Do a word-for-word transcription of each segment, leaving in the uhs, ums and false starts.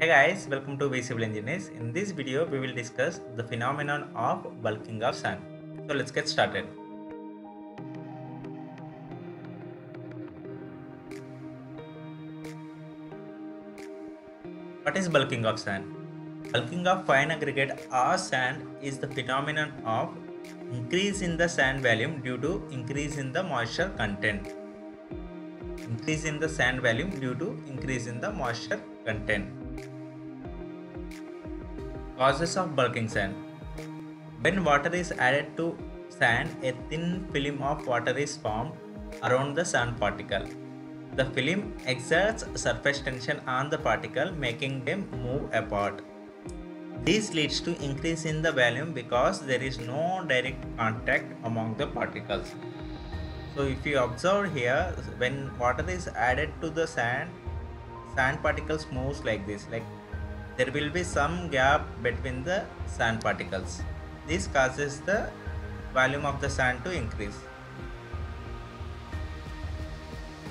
Hey guys, welcome to We Civil Engineers. In this video, we will discuss the phenomenon of bulking of sand. So let's get started. What is bulking of sand? Bulking of fine aggregate or sand is the phenomenon of increase in the sand volume due to increase in the moisture content. Increase in the sand volume due to increase in the moisture content. Causes of bulking sand. When water is added to sand, a thin film of water is formed around the sand particle. The film exerts surface tension on the particle, making them move apart. This leads to increase in the volume because there is no direct contact among the particles. So if you observe here, when water is added to the sand, sand particles moves like this, like there will be some gap between the sand particles. This causes the volume of the sand to increase.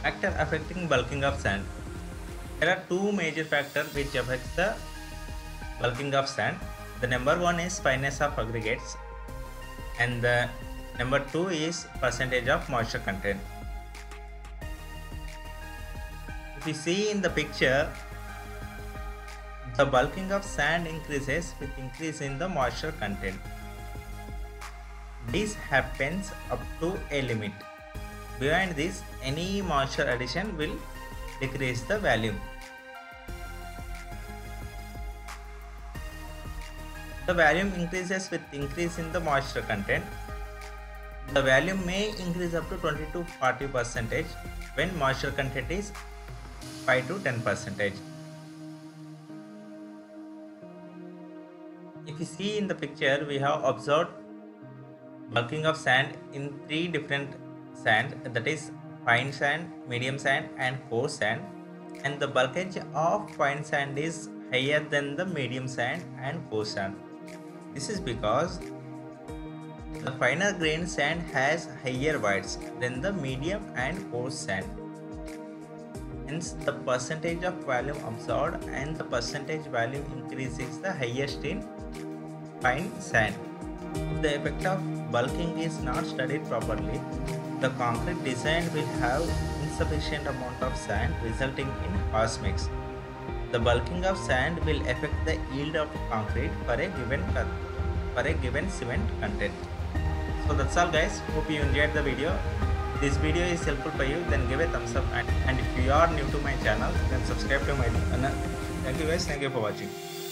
Factor affecting bulking of sand. There are two major factors which affect the bulking of sand. The number one is fineness of aggregates, and the number two is percentage of moisture content. If you see in the picture, the bulking of sand increases with increase in the moisture content. This happens up to a limit. Beyond this, any moisture addition will decrease the volume. The volume increases with increase in the moisture content. The volume may increase up to twenty to forty percent when moisture content is five to ten percent. If you see in the picture, we have observed bulking of sand in three different sand, that is fine sand, medium sand and coarse sand, and the bulkage of fine sand is higher than the medium sand and coarse sand. This is because the finer grain sand has higher voids than the medium and coarse sand. Hence, the percentage of volume absorbed and the percentage volume increase is the highest in fine sand. If the effect of bulking is not studied properly, the concrete design will have insufficient amount of sand, resulting in harsh mix. The bulking of sand will affect the yield of concrete for a given for a given cement content. So that's all guys, hope you enjoyed the video. If this video is helpful for you, then give a thumbs up, and, and if you are new to my channel, then subscribe to my channel. Thank you guys, thank you for watching.